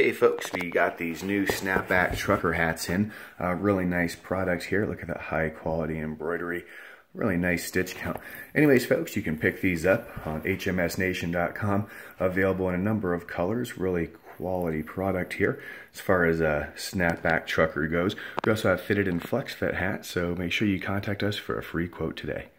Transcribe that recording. Okay folks, we got these new snapback trucker hats in. Really nice product here. Look at that high quality embroidery. Really nice stitch count. Anyways folks, you can pick these up on HMSNation.com. Available in a number of colors. Really quality product here as far as a snapback trucker goes. We also have fitted and flex fit hats, so make sure you contact us for a free quote today.